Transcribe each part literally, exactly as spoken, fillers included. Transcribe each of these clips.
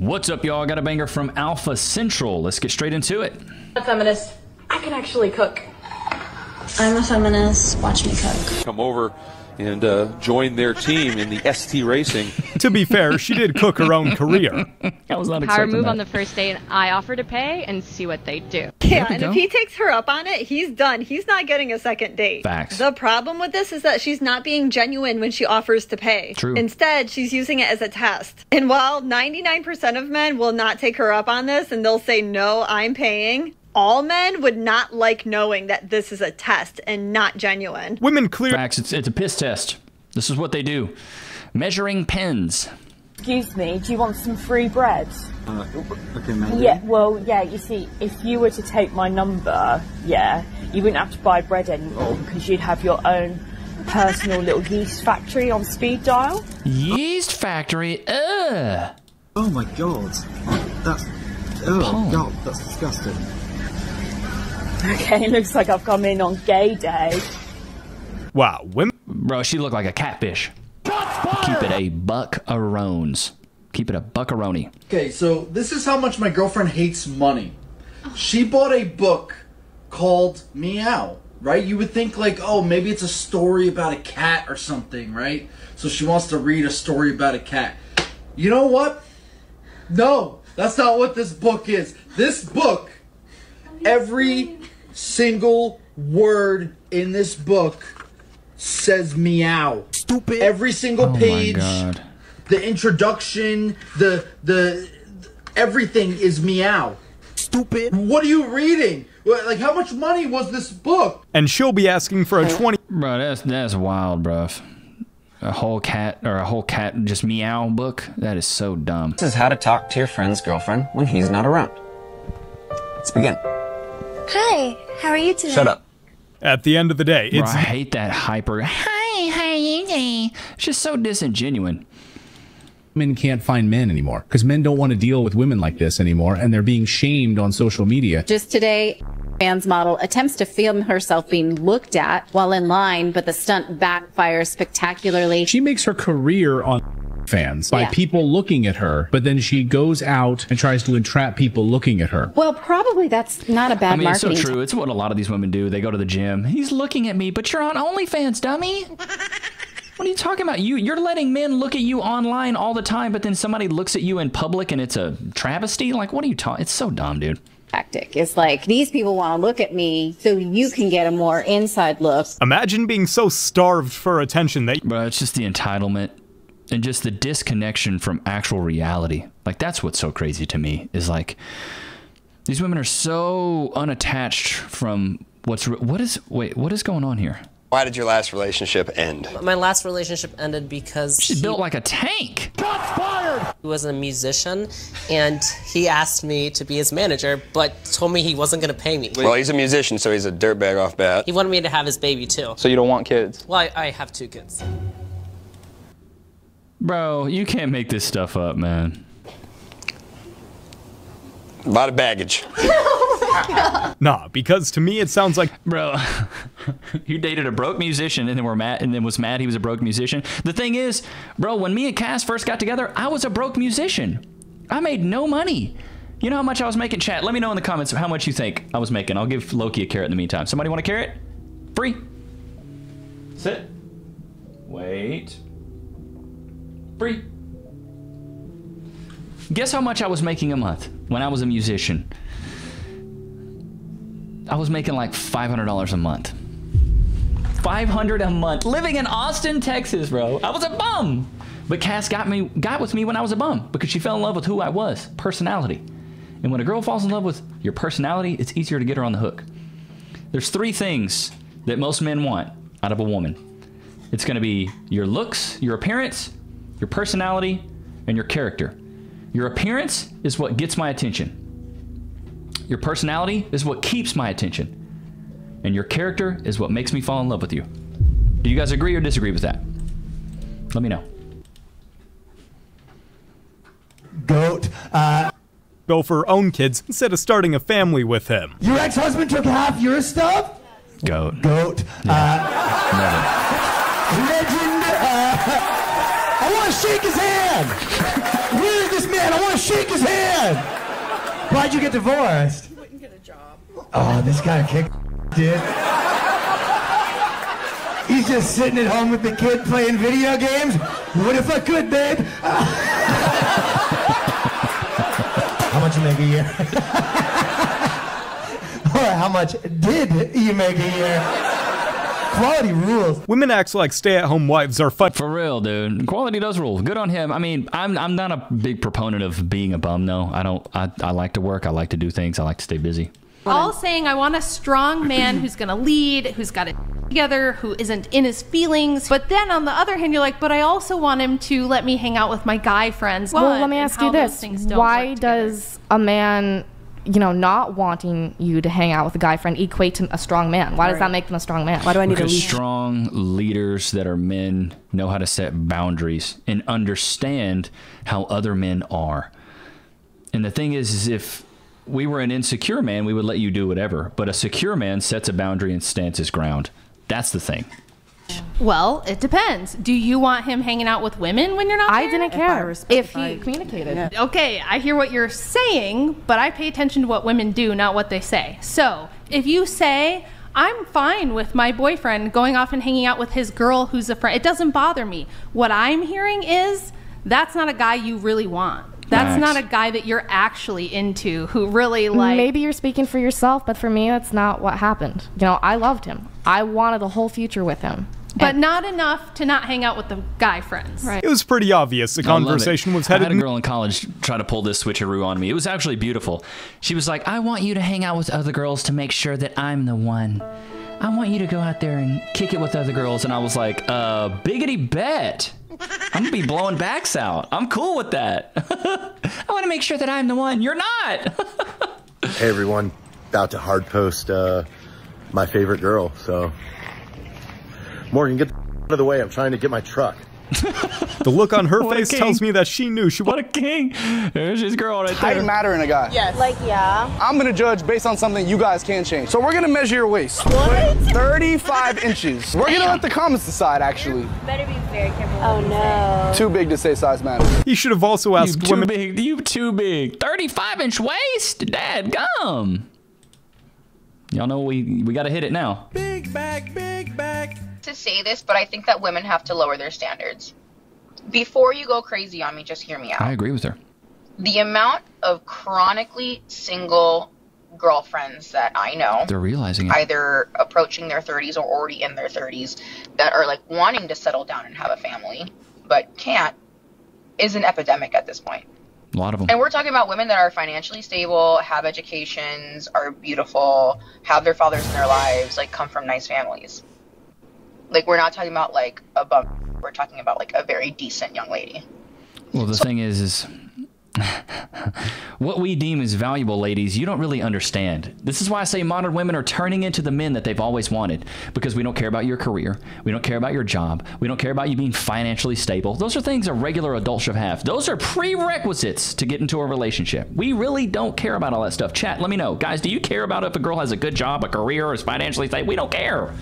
What's up, y'all? I got a banger from Alpha Central. Let's get straight into it. I'm a feminist. I can actually cook. I'm a feminist. Watch me cook. Come over and uh, join their team in the S T Racing. To be fair, she did cook her own career. I was not expecting Power move that. On the first date, and I offer to pay and see what they do. Yeah, and go. If he takes her up on it, he's done. He's not getting a second date. Facts. The problem with this is that she's not being genuine when she offers to pay. True. Instead, she's using it as a test. And while ninety-nine percent of men will not take her up on this and they'll say, no, I'm paying, all men would not like knowing that this is a test and not genuine. Women clear facts. It's, it's a piss test. This is what they do. Measuring pens. Excuse me, do you want some free bread? Uh, okay, maybe. Yeah, well, yeah, you see, if you were to take my number, yeah, you wouldn't have to buy bread anymore because you'd have your own personal little yeast factory on speed dial. Yeast factory? Ugh. Oh my God. That's, oh God, that's disgusting. Okay, looks like I've come in on gay day. Wow, women. Bro, she looked like a catfish. Keep it a buck-a-rones. Keep it a buck-a-roni. Okay, so this is how much my girlfriend hates money. She bought a book called Meow, right? You would think like, oh, maybe it's a story about a cat or something, right? So she wants to read a story about a cat. You know what? No, that's not what this book is. This book, every single word in this book says meow. Stupid. Every single page. Oh my God. The introduction, the, the the everything is meow. Stupid. What are you reading? Like, how much money was this book? And she'll be asking for a twenty. Bro, that's that's wild, bro. A whole cat or a whole cat just meow book. That is so dumb. This is how to talk to your friend's girlfriend when he's not around. Let's begin. Hi, how are you today? Shut up. At the end of the day, it's... Bro, I hate that hyper, hi, how are you doing? It's just so disingenuous. Women can't find men anymore because men don't want to deal with women like this anymore, and they're being shamed on social media. Just today, fans model attempts to film herself being looked at while in line, but the stunt backfires spectacularly. She makes her career on fans by yeah. people looking at her, but then she goes out and tries to entrap people looking at her. Well, probably that's not a bad I mean, marketing. It's so true. It's what a lot of these women do. They go to the gym. He's looking at me, but you're on OnlyFans, dummy. What are you talking about? You, you're letting men look at you online all the time, but then somebody looks at you in public and it's a travesty? Like, what are you talking? It's so dumb, dude. Tactic. It's like, these people want to look at me so you can get a more inside look. Imagine being so starved for attention that... But it's just the entitlement and just the disconnection from actual reality. Like, that's what's so crazy to me, is like, these women are so unattached from what's... What is... Wait, what is going on here? Why did your last relationship end? My last relationship ended because she built like a tank. Shots fired! He was a musician, and he asked me to be his manager, but told me he wasn't going to pay me. Well, he's a musician, so he's a dirtbag off bat. He wanted me to have his baby, too. So you don't want kids? Well, I, I have two kids. Bro, you can't make this stuff up, man. A lot of baggage. Nah, because to me it sounds like, bro, you dated a broke musician and then were mad and then was mad he was a broke musician. The thing is, bro, when me and Cass first got together, I was a broke musician. I made no money. You know how much I was making? Chat, let me know in the comments how much you think I was making. I'll give Loki a carrot in the meantime. Somebody want a carrot? Free. Sit. Wait. Free. Guess how much I was making a month when I was a musician. I was making like five hundred dollars a month. five hundred dollars a month. Living in Austin, Texas, bro. I was a bum. But Cass got me, got with me when I was a bum because she fell in love with who I was, personality. And when a girl falls in love with your personality, it's easier to get her on the hook. There's three things that most men want out of a woman. It's gonna be your looks, your appearance, your personality, and your character. Your appearance is what gets my attention. Your personality is what keeps my attention. And your character is what makes me fall in love with you. Do you guys agree or disagree with that? Let me know. Goat. Uh, Go for her own kids instead of starting a family with him. Your ex-husband took half your stuff? Goat. Goat. Yeah. Uh, Never. Legend. Uh, I want to shake his hand. Where did this man man, I want to shake his hand. Why'd you get divorced? He wouldn't get a job. Oh, this guy kicked dude. He's just sitting at home with the kid playing video games. What if I could, babe? How much you make a year? Or how much did you make a year? Quality rules. Women act like stay-at-home wives are fun. For real, dude. Quality does rule. Good on him. I mean, I'm I'm not a big proponent of being a bum, though. I don't. I I like to work. I like to do things. I like to stay busy. All saying I want a strong man who's gonna lead, who's got it together, who isn't in his feelings. But then on the other hand, you're like, but I also want him to let me hang out with my guy friends. Well, well let me ask you this: why does a man, you know, not wanting you to hang out with a guy friend equate to a strong man? Why does right. that make them a strong man? Why do I need because a leader? Strong leaders that are men know how to set boundaries and understand how other men are. And the thing is, is if we were an insecure man, we would let you do whatever. But a secure man sets a boundary and stands his ground. That's the thing. Well, it depends. Do you want him hanging out with women when you're not I there? didn't care if, if he communicated. Yeah. Okay, I hear what you're saying, but I pay attention to what women do, not what they say. So if you say, I'm fine with my boyfriend going off and hanging out with his girl who's a friend, it doesn't bother me. What I'm hearing is, that's not a guy you really want. That's nice. Not a guy that you're actually into, who really like... Maybe you're speaking for yourself, but for me, that's not what happened. You know, I loved him. I wanted a whole future with him. But and not enough to not hang out with the guy friends. Right. It was pretty obvious. The conversation was headed... I had a girl in college try to pull this switcheroo on me. It was actually beautiful. She was like, I want you to hang out with other girls to make sure that I'm the one. I want you to go out there and kick it with other girls. And I was like, uh, biggity bet. I'm gonna be blowing backs out. I'm cool with that. I want to make sure that I'm the one. You're not. Hey everyone, about to hard post uh, my favorite girl. So Morgan, get the out of the way. I'm trying to get my truck. The look on her face tells me that she knew she was what a king. There's this girl right there. Height matter in a guy. Yes. Like, yeah. I'm going to judge based on something you guys can change. So we're going to measure your waist. What? thirty-five inches. We're going to let the comments decide, actually. You better be very careful. Oh, no. Too big to say size matters. He should have also asked you women. Too big. You too big. thirty-five inch waist? Dad gum. Y'all know we, we got to hit it now. Big back, big back. To say this, but I think that women have to lower their standards. Before you go crazy on me, just hear me out. I agree with her. The amount of chronically single girlfriends that I know, they're realizing it. Either approaching their thirties or already in their thirties, that are like wanting to settle down and have a family but can't, is an epidemic at this point. A lot of them. And we're talking about women that are financially stable, have educations, are beautiful, have their fathers in their lives, like come from nice families. Like, we're not talking about, like, a bum. We're talking about, like, a very decent young lady. Well, the so thing is, is what we deem as valuable, ladies, you don't really understand. This is why I say modern women are turning into the men that they've always wanted. Because we don't care about your career. We don't care about your job. We don't care about you being financially stable. Those are things a regular adult should have. Those are prerequisites to get into a relationship. We really don't care about all that stuff. Chat, let me know. Guys, do you care about if a girl has a good job, a career, or is financially stable? We don't care.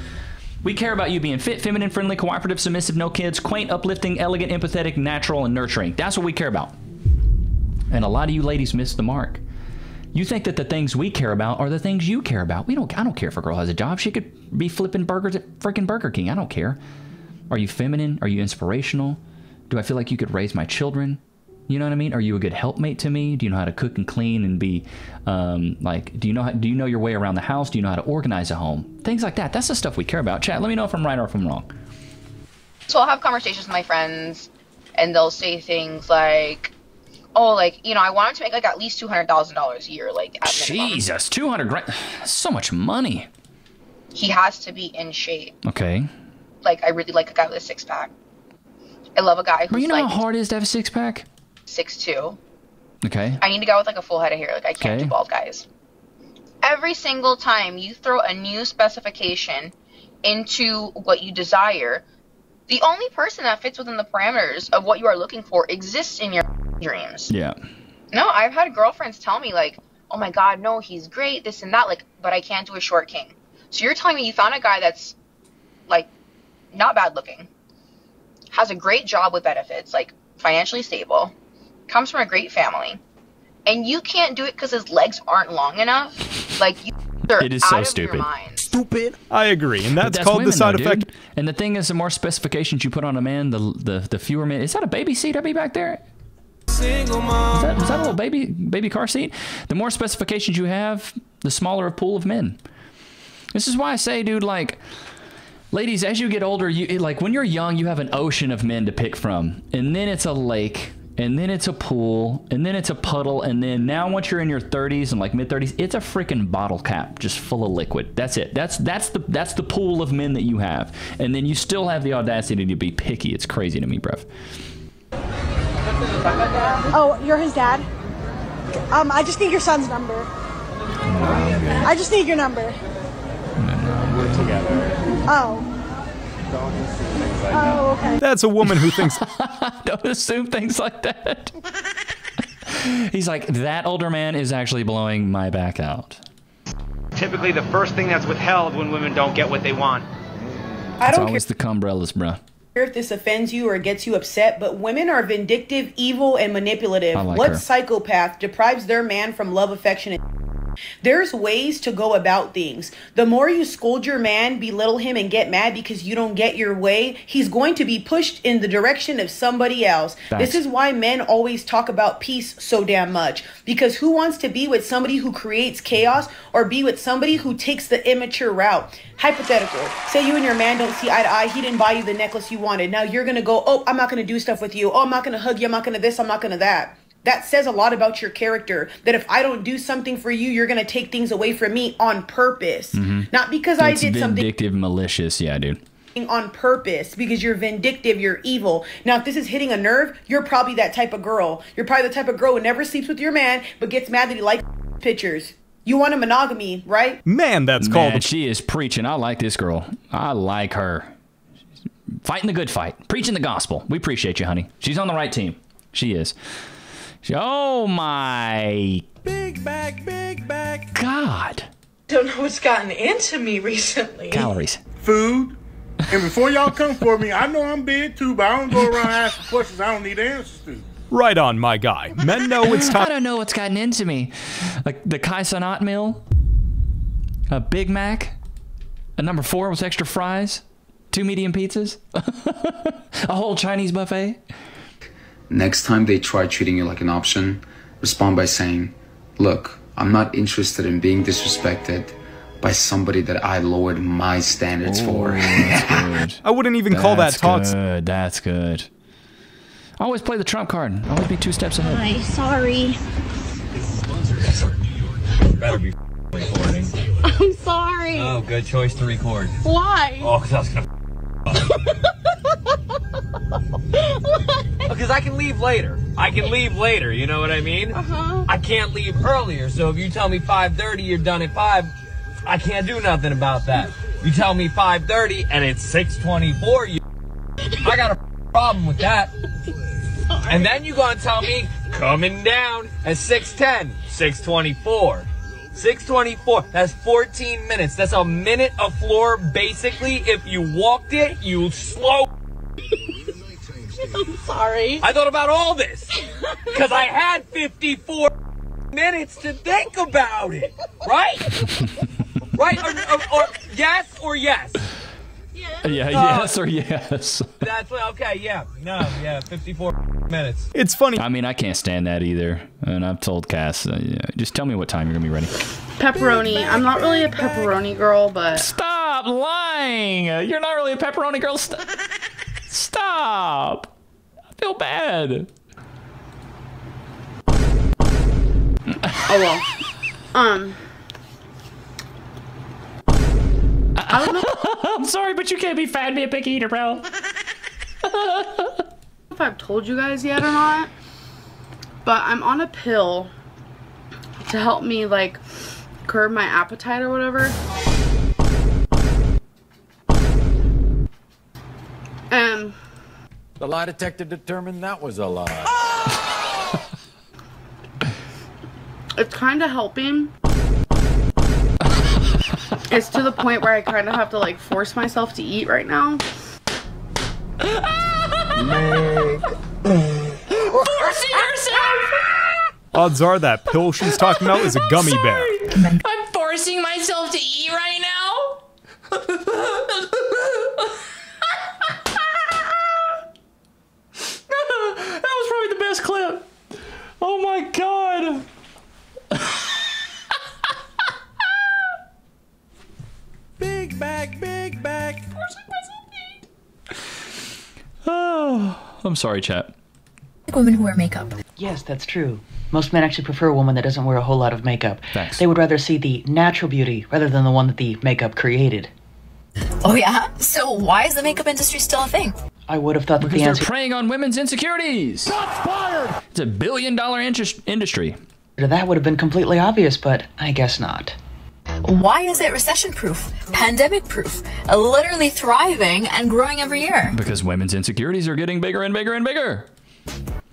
We care about you being fit, feminine, friendly, cooperative, submissive, no kids, quaint, uplifting, elegant, empathetic, natural, and nurturing. That's what we care about. And a lot of you ladies miss the mark. You think that the things we care about are the things you care about. We don't. I don't care if a girl has a job. She could be flipping burgers at freaking Burger King. I don't care. Are you feminine? Are you inspirational? Do I feel like you could raise my children? You know what I mean? Are you a good helpmate to me? Do you know how to cook and clean and be, um, like, do you know how, do you know your way around the house? Do you know how to organize a home? Things like that. That's the stuff we care about. Chat, let me know if I'm right or if I'm wrong. So I'll have conversations with my friends, and they'll say things like, oh, like, you know, I want them to make, like, at least two hundred thousand dollars a year. Like, at Jesus, two hundred grand. That's so much money. He has to be in shape. Okay. Like, I really like a guy with a six-pack. I love a guy who's, but you know, like, how hard it is to have a six-pack? six two. Okay. I need to go with like a full head of hair. Like, I can't okay. do bald guys. Every single time you throw a new specification into what you desire, the only person that fits within the parameters of what you are looking for exists in your dreams. Yeah. No, I've had girlfriends tell me, like, oh my God, no, he's great, this and that, like, but I can't do a short king. So you're telling me you found a guy that's, like, not bad looking, has a great job with benefits, like, financially stable, comes from a great family. And you can't do it because his legs aren't long enough. Like, you are it is out so of stupid. Your mind. Stupid. I agree, and that's, that's called women, the side though, effect. Dude. And the thing is, the more specifications you put on a man, the the the fewer men. Is that a baby seat? I be back there. Single mom. Is that, is that a little baby baby car seat? The more specifications you have, the smaller a pool of men. This is why I say, dude, like. Ladies, as you get older, you like when you're young, you have an ocean of men to pick from, and then it's a lake, and then it's a pool, and then it's a puddle, and then now once you're in your thirties and like mid thirties, it's a freaking bottle cap just full of liquid. That's it. That's that's the that's the pool of men that you have, and then you still have the audacity to be picky. It's crazy to me, bruv. Oh, you're his dad. Um, I just need your son's number. Oh, I just need your number. We're together. Oh. Don't assume things like that. Oh, okay. That's a woman who thinks. Don't assume things like that. He's like, that older man is actually blowing my back out. Typically, the first thing that's withheld when women don't get what they want. I don't it's always care. The cumbrellas, bruh. If this offends you or gets you upset, but women are vindictive, evil, and manipulative. Like what her. Psychopath deprives their man from love, affection, and. There's ways to go about things. The more you scold your man, belittle him, and get mad because you don't get your way, he's going to be pushed in the direction of somebody else. Thanks. This is why men always talk about peace so damn much, because who wants to be with somebody who creates chaos or be with somebody who takes the immature route? Hypothetical. Say you and your man don't see eye to eye. He didn't buy you the necklace you wanted. Now you're going to go, oh, I'm not going to do stuff with you. Oh, I'm not going to hug you. I'm not going to this. I'm not going to that. That says a lot about your character, that if I don't do something for you, you're going to take things away from me on purpose. Mm-hmm. Not because it's I did something. Vindictive, malicious. Yeah, dude. On purpose, because you're vindictive, you're evil. Now, if this is hitting a nerve, you're probably that type of girl. You're probably the type of girl who never sleeps with your man, but gets mad that he likes pictures. You want a monogamy, right? Man, that's Man, called. She is preaching. I like this girl. I like her. Fighting the good fight. Preaching the gospel. We appreciate you, honey. She's on the right team. She is. Oh my big back, big back. God. Don't know what's gotten into me recently. Calories. Food. And before y'all come for me, I know I'm big too, but I don't go around asking questions I don't need answers to. Right on, my guy. Men know it's time. I don't know what's gotten into me. Like the Kaisanat meal, a Big Mac, a number four with extra fries, two medium pizzas, a whole Chinese buffet. Next time they try treating you like an option, respond by saying, look, I'm not interested in being disrespected by somebody that I lowered my standards Ooh, for. That's good. I wouldn't even that's call that toxic. Good. That's good. I always play the trump card. I always be two steps ahead. Hi, sorry. I'm sorry. Oh, good choice to record. Why? Oh, because I was going to because I can leave later. I can leave later, you know what I mean? Uh-huh. I can't leave earlier, so if you tell me five thirty, you're done at five, I can't do nothing about that. You tell me five thirty, and it's six twenty-four, you I got a problem with that. Sorry. And then you gonna tell me, coming down at six ten, six twenty-four. six twenty-four, that's fourteen minutes. That's a minute a floor, basically. If you walked it, you slow. I'm sorry. I thought about all this, because I had fifty-four minutes to think about it, right? Right, or, or, or yes or yes? Yeah, yeah uh, yes or yes. That's what, okay, yeah, no, yeah, fifty-four minutes. It's funny. I mean, I can't stand that either. And I've told Cass, uh, yeah, just tell me what time you're gonna be ready. Pepperoni. I'm not really a pepperoni girl, but. Stop lying. You're not really a pepperoni girl. St Stop. I feel bad. Oh well. Um. I don't know. I'm sorry, but you can't be fat and be a picky eater, bro. If I've told you guys yet or not, but I'm on a pill to help me like curb my appetite or whatever. Um. The lie detector determined that was a lie. Oh! It's kind of helping. It's to the point where I kind of have to like force myself to eat right now. Forcing yourself myself! Odds are that pill she's talking about is a gummy bear. I'm forcing myself to eat right now? That was probably the best clip. Oh my god. Big back, big back. Oh, I'm sorry, chat. Women who wear makeup. Yes, that's true. Most men actually prefer a woman that doesn't wear a whole lot of makeup. Thanks. They would rather see the natural beauty rather than the one that the makeup created. Oh yeah? So why is the makeup industry still a thing? I would have thought that because the answer- they're preying on women's insecurities! Shots fired! It's a billion dollar industry. That would have been completely obvious, but I guess not. Why is it recession-proof, pandemic-proof, literally thriving and growing every year? Because women's insecurities are getting bigger and bigger and bigger!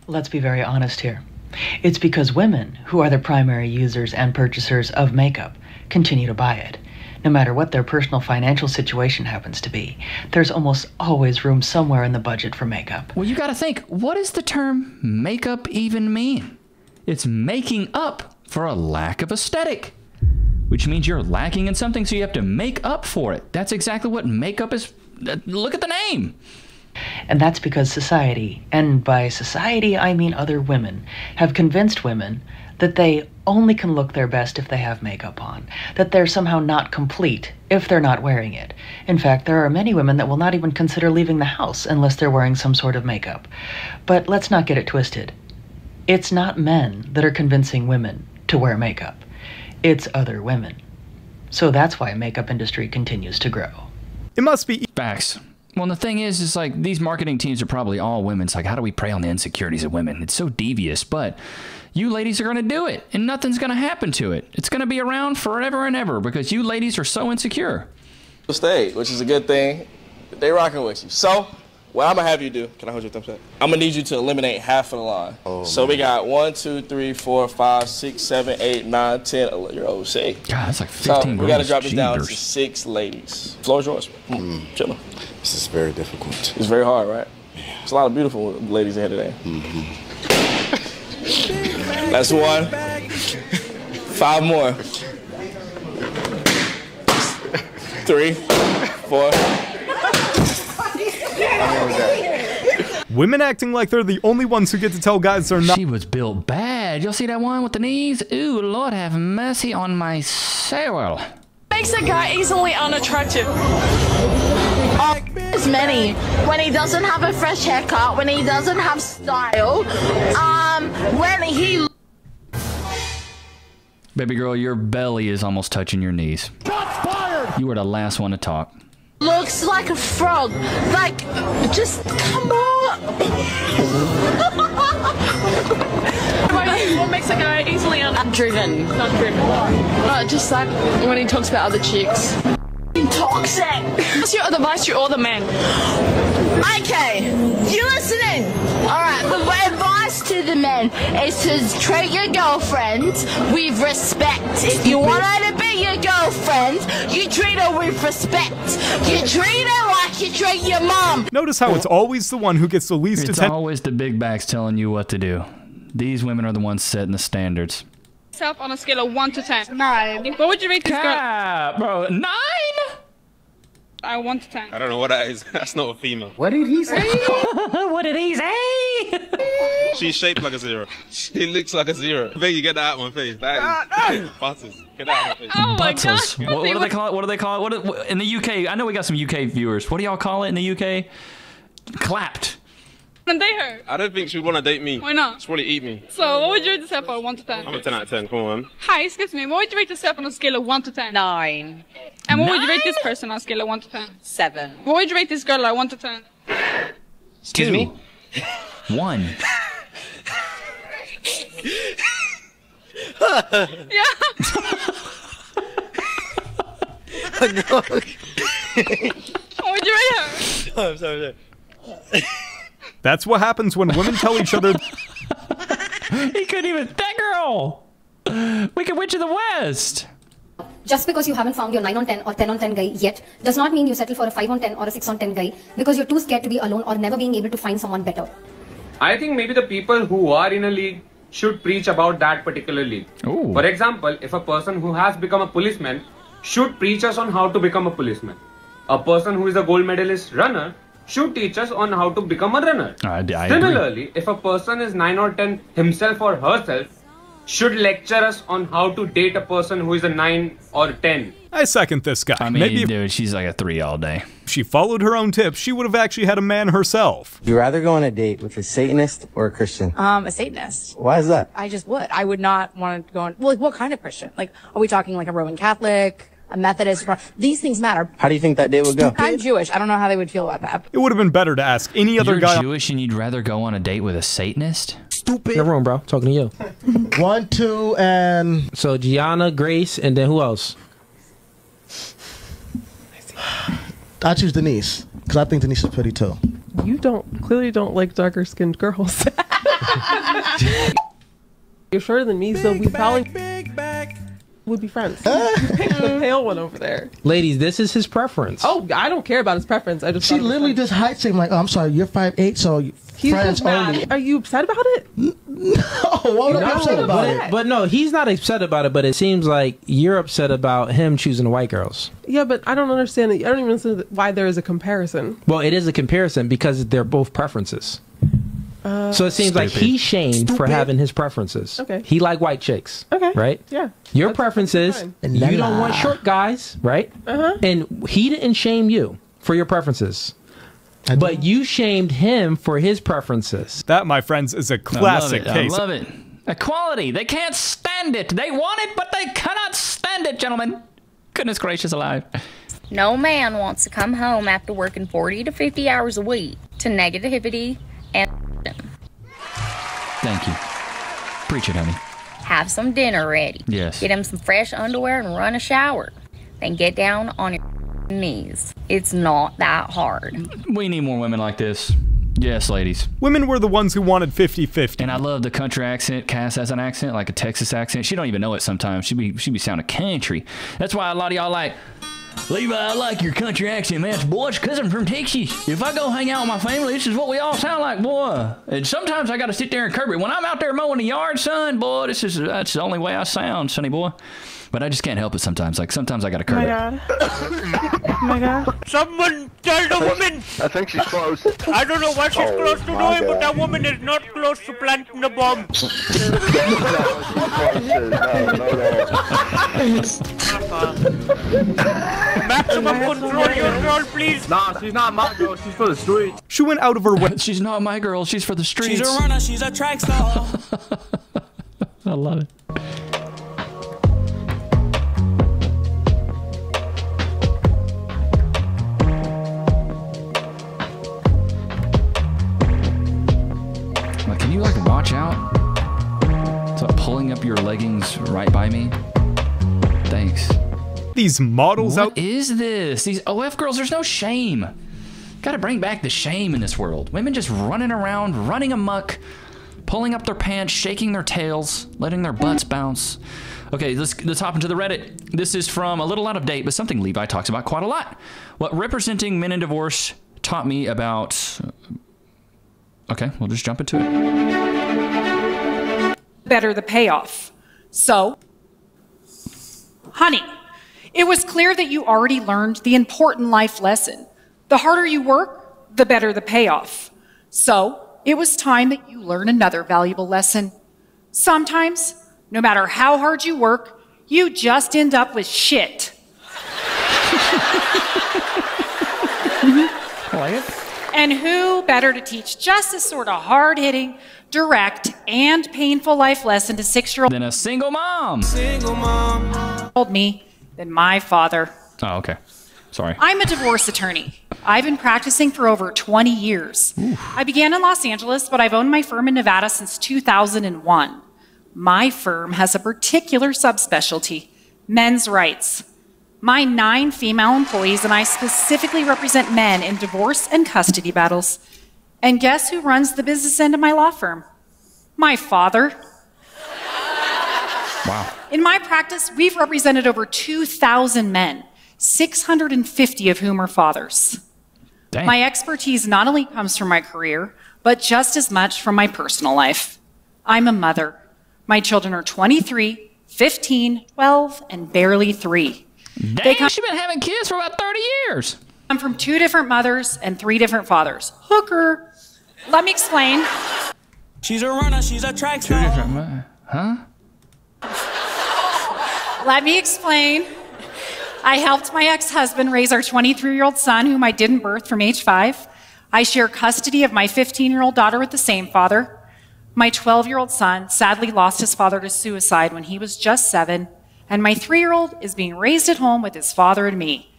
Let's be very honest here. It's because women, who are the primary users and purchasers of makeup, continue to buy it. No matter what their personal financial situation happens to be, there's almost always room somewhere in the budget for makeup. Well, you gotta think, what does the term makeup even mean? It's making up for a lack of aesthetic, which means you're lacking in something, so you have to make up for it. That's exactly what makeup is. Look at the name. And that's because society, and by society I mean other women, have convinced women that they only can look their best if they have makeup on, that they're somehow not complete if they're not wearing it. In fact, there are many women that will not even consider leaving the house unless they're wearing some sort of makeup. But let's not get it twisted. It's not men that are convincing women to wear makeup. It's other women. So that's why makeup industry continues to grow. It must be facts. Well, the thing is, is like these marketing teams are probably all women. It's like, how do we prey on the insecurities of women? It's so devious, but you ladies are going to do it and nothing's going to happen to it. It's going to be around forever and ever because you ladies are so insecure. Stay, which is a good thing. They rocking with you. So what I'm going to have you do, can I hold your thumbs up? I'm going to need you to eliminate half of the line. Oh, so man. We got one, two, three, four, five, six, seven, eight, nine, ten, eleven, you're old, see? God, that's like fifteen so we got to drop cheaters. It down to six ladies. Floor is yours. Mm. Chillin'. This is very difficult. It's very hard, right? Yeah. There's a lot of beautiful ladies in here today. Mm-hmm. That's one. Five more. Three. Four. Women acting like they're the only ones who get to tell guys they're not. She was built bad. You'll see that one with the knees? Ooh, Lord have mercy on my soul. Makes a guy easily unattractive. As many when he doesn't have a fresh haircut, when he doesn't have style, um, when he. Baby girl, your belly is almost touching your knees. Shots fired! You were the last one to talk. Looks like a frog. Like, just come on. What makes a guy easily undriven? Not driven. Uh, just like when he talks about other chicks. Toxic. What's your advice to all the men? Okay, you listening? All right, but my advice to the men is to treat your girlfriend with respect. If you want her to be your girlfriend, you treat her with respect. You treat her like you treat your mom. Notice how it's always the one who gets the least attention. It's always the big backs telling you what to do. These women are the ones setting the standards. Yourself on a scale of one to ten. Nine. What would you rate this girl? Bro, nine? I want to ten. I don't know what that is. That's not a female. What did he say? What did he say? She's shaped like a zero. She looks like a zero. I think you get that out of my face. That is butters. Get that out of my face. Oh my gosh. What, what do they call it? What do they call it? What, do, what in the U K? I know we got some U K viewers. What do y'all call it in the U K? Clapped. And date her. I don't think she would want to date me. Why not? She'd probably eat me. So what would you rate yourself on one to ten? I'm a ten out of ten. Come on. Hi, excuse me. What would you rate yourself on a scale of one to ten? Nine. And what Nine? would you rate this person on a scale of one to ten? Seven. What would you rate this girl on like one to ten? Excuse Two. me. One. Yeah. Oh, no. What would you rate her? Oh, I'm sorry. I'm sorry. That's what happens when women tell each other. He couldn't even. That girl! We can witch of the West! Just because you haven't found your nine on ten or ten on ten guy yet does not mean you settle for a five on ten or a six on ten guy because you're too scared to be alone or never being able to find someone better. I think maybe the people who are in a league should preach about that particularly. Ooh. For example, if a person who has become a policeman should preach us on how to become a policeman. A person who is a gold medalist runner should teach us on how to become a runner. I, I Similarly, agree. If a person is nine or ten himself or herself, should lecture us on how to date a person who is a nine or ten. I second this guy. I mean, Maybe dude, she's like a three all day. If she followed her own tips, she would have actually had a man herself. Would you rather go on a date with a Satanist or a Christian? Um, a Satanist. Why is that? I just would. I would not want to go on... Well, like, what kind of Christian? Like, are we talking like a Roman Catholic... a Methodist? These things matter. How do you think that day would go? I'm Jewish. I don't know how they would feel about that. It would have been better to ask any other You're guy. You're Jewish and you'd rather go on a date with a Satanist? Stupid. You're wrong, bro. Talking to you. One, two, and... So, Gianna, Grace, and then who else? I choose Denise, because I think Denise is pretty, too. You don't... Clearly don't like darker-skinned girls. You're shorter than me, big so we back, probably... Big back. Would be friends. The pale one over there. Ladies, this is his preference. Oh, I don't care about his preference. I just she literally just hides him like, oh, I'm sorry, you're five eight, so he's friends only. Are you upset about it? No, why would I be upset about it? But no, he's not upset about it, but it seems like you're upset about him choosing white girls. Yeah, but I don't understand it. I don't even understand why there is a comparison. Well, it is a comparison because they're both preferences. Uh, so it seems stupid. like he's shamed stupid. for having his preferences. Okay. He like white chicks. Okay. Right? Yeah. Your That's preference is you don't want short guys, right? Uh-huh. And he didn't shame you for your preferences. But you shamed him for his preferences. That, my friends, is a classic I case. I love it. Equality. They can't stand it. They want it, but they cannot stand it, gentlemen. Goodness gracious alive. No man wants to come home after working forty to fifty hours a week to negativity and... Thank you. Preach it, honey. Have some dinner ready. Yes. Get him some fresh underwear and run a shower. Then get down on your knees. It's not that hard. We need more women like this. Yes, ladies. Women were the ones who wanted fifty fifty. And I love the country accent. Cass has an accent, like a Texas accent. She don't even know it sometimes. She be she be sounding country. That's why a lot of y'all like... Levi, I like your country accent, man. It's boys, because I'm from Texas. If I go hang out with my family, this is what we all sound like, boy. And sometimes I got to sit there and curb it. When I'm out there mowing the yard, son, boy, this is that's the only way I sound, sonny boy. But I just can't help it sometimes. Like, sometimes I got to curb my it. Oh, my God. Someone tell the woman. I think she's close. I don't know what she's oh, close to doing, God. But that woman is not close to planting the bomb. Maximum control your girl, please. Nah, she's not my girl. She's for the streets. She went out of her way. She's not my girl. She's for the streets. She's a runner. She's a track star. I love it. Like, can you like watch out? It's like pulling up your leggings right by me. Thanks. These models what out. What is this? These O F girls, there's no shame. Gotta bring back the shame in this world. Women just running around, running amok, pulling up their pants, shaking their tails, letting their butts bounce. Okay, let's, let's hop into the Reddit. This is from a little out of date, but something Levi talks about quite a lot. What representing men in divorce taught me about... Okay, we'll just jump into it. Better the payoff. So, honey. It was clear that you already learned the important life lesson. The harder you work, the better the payoff. So, it was time that you learn another valuable lesson. Sometimes, no matter how hard you work, you just end up with shit. Mm-hmm. I like it. And who better to teach just this sort of hard-hitting, direct, and painful life lesson to six-year-old than a single mom? Single mom. Told me. Than my father. Oh, okay. Sorry. I'm a divorce attorney. I've been practicing for over twenty years. Oof. I began in Los Angeles, but I've owned my firm in Nevada since two thousand one. My firm has a particular subspecialty, men's rights. My nine female employees and I specifically represent men in divorce and custody battles. And guess who runs the business end of my law firm? My father. Wow. In my practice, we've represented over two thousand men, six hundred fifty of whom are fathers. Dang. My expertise not only comes from my career, but just as much from my personal life. I'm a mother, My children are twenty-three, fifteen, twelve, and barely three. Dang, she's been having kids for about thirty years. I'm from two different mothers and three different fathers. Hooker. Let me explain. She's a runner. She's a track star. Two different mothers. Huh? Let me explain. I helped my ex-husband raise our twenty-three-year-old son, whom I didn't birth from age five. I share custody of my fifteen-year-old daughter with the same father. My twelve-year-old son sadly lost his father to suicide when he was just seven, and my three-year-old is being raised at home with his father and me.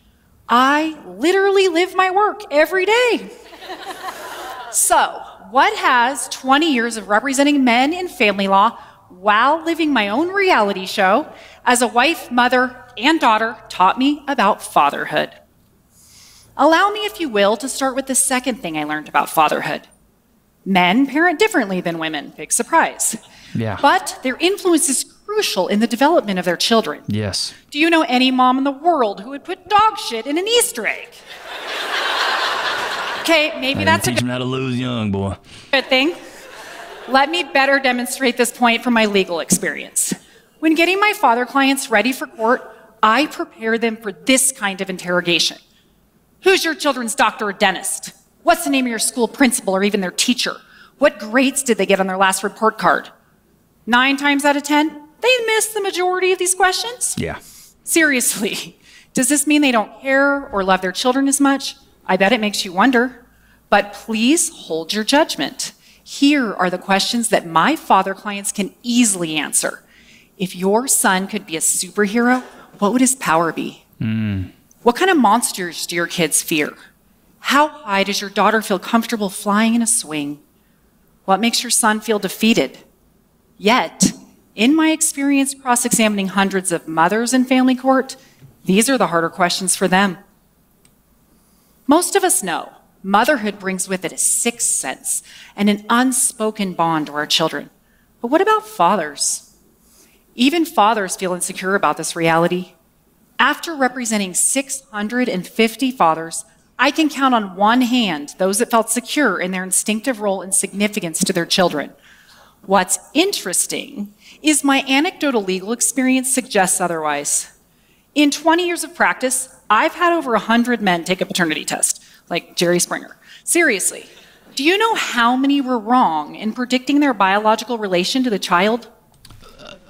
I literally live my work every day. So, what has twenty years of representing men in family law while living my own reality show as a wife, mother, and daughter taught me about fatherhood? Allow me, if you will, to start with the second thing I learned about fatherhood. Men parent differently than women. Big surprise. Yeah. But their influence is crucial in the development of their children. Yes. Do you know any mom in the world who would put dog shit in an Easter egg? Okay, maybe that's a good thing. Teach them how to lose young, boy. Good thing. Let me better demonstrate this point from my legal experience. When getting my father clients ready for court, I prepare them for this kind of interrogation. Who's your children's doctor or dentist? What's the name of your school principal or even their teacher? What grades did they get on their last report card? Nine times out of ten, they miss the majority of these questions. Yeah. Seriously, does this mean they don't care or love their children as much? I bet it makes you wonder. But please hold your judgment. Here are the questions that my father clients can easily answer. If your son could be a superhero, what would his power be? Mm. What kind of monsters do your kids fear? How high does your daughter feel comfortable flying in a swing? What makes your son feel defeated? Yet, in my experience cross-examining hundreds of mothers in family court, these are the harder questions for them. Most of us know motherhood brings with it a sixth sense and an unspoken bond to our children. But what about fathers? Even fathers feel insecure about this reality. After representing six hundred fifty fathers, I can count on one hand those that felt secure in their instinctive role and significance to their children. What's interesting is my anecdotal legal experience suggests otherwise. In twenty years of practice, I've had over one hundred men take a paternity test, like Jerry Springer. Seriously, do you know how many were wrong in predicting their biological relation to the child?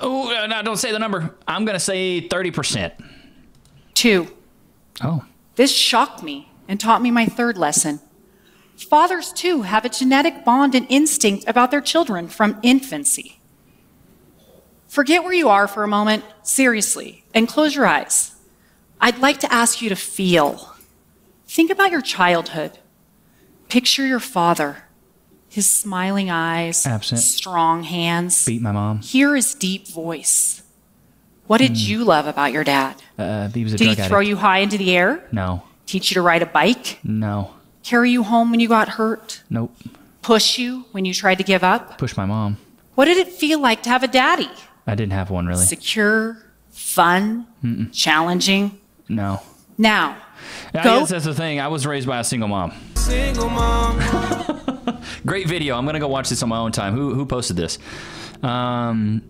Oh, no, don't say the number. I'm going to say thirty percent. Two. Oh. This shocked me and taught me my third lesson. Fathers, too, have a genetic bond and instinct about their children from infancy. Forget where you are for a moment, seriously, and close your eyes. I'd like to ask you to feel. Think about your childhood. Picture your father. His smiling eyes, absent, strong hands. Beat my mom. Hear his deep voice. What did mm. you love about your dad? Uh, he was a drug addict. Did he throw you high into the air? No. Teach you to ride a bike? No. Carry you home when you got hurt? Nope. Push you when you tried to give up? Push my mom. What did it feel like to have a daddy? I didn't have one, really. Secure, fun, Mm-mm. challenging? No. Now, I go. Guess that's the thing. I was raised by a single mom. Single mom. Great video. I'm gonna go watch this on my own time. Who who posted this? Um,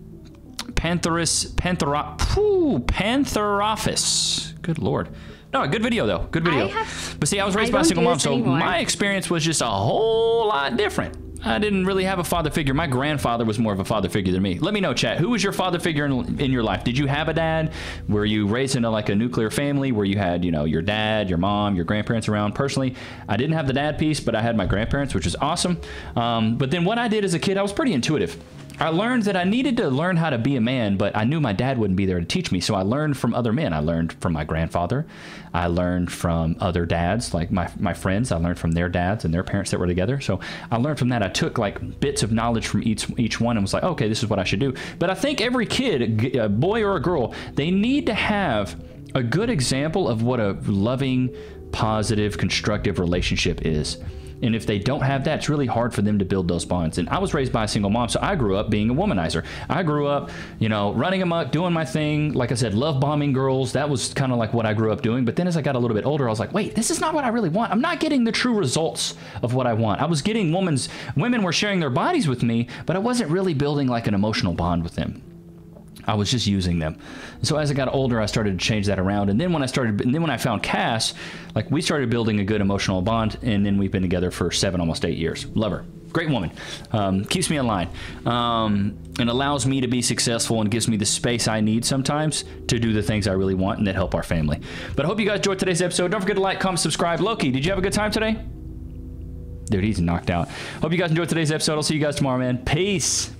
Pantherus, Panthera, whew, Pantherophis. Good lord. No, good video though. Good video. Have, but see, I was raised I by a single mom, so anymore. My experience was just a whole lot different. I didn't really have a father figure. My grandfather was more of a father figure than me. Let me know, chat. Who was your father figure in, in your life? Did you have a dad? Were you raised in a, like a nuclear family where you had, you know, your dad, your mom, your grandparents around? Personally, I didn't have the dad piece, but I had my grandparents, which is awesome. Um, but then what I did as a kid, I was pretty intuitive. I learned that I needed to learn how to be a man, but I knew my dad wouldn't be there to teach me, so I learned from other men. I learned from my grandfather. I learned from other dads, like my, my friends. I learned from their dads and their parents that were together. So I learned from that. I took like bits of knowledge from each, each one and was like, okay, this is what I should do. But I think every kid, a boy or a girl, they need to have a good example of what a loving, positive, constructive relationship is. And if they don't have that, it's really hard for them to build those bonds. And I was raised by a single mom, so I grew up being a womanizer. I grew up, you know, running amok, doing my thing. Like I said, love bombing girls. That was kind of like what I grew up doing. But then as I got a little bit older, I was like, wait, this is not what I really want. I'm not getting the true results of what I want. I was getting women's, women were sharing their bodies with me, but I wasn't really building like an emotional bond with them. I was just using them. So as I got older, I started to change that around. And then when I started, and then when I found Cass, like we started building a good emotional bond. And then we've been together for seven, almost eight years. Love her. Great woman. Um, keeps me in line um, and allows me to be successful and gives me the space I need sometimes to do the things I really want and that help our family. But I hope you guys enjoyed today's episode. Don't forget to like, comment, subscribe. Loki, did you have a good time today? Dude, he's knocked out. Hope you guys enjoyed today's episode. I'll see you guys tomorrow, man. Peace.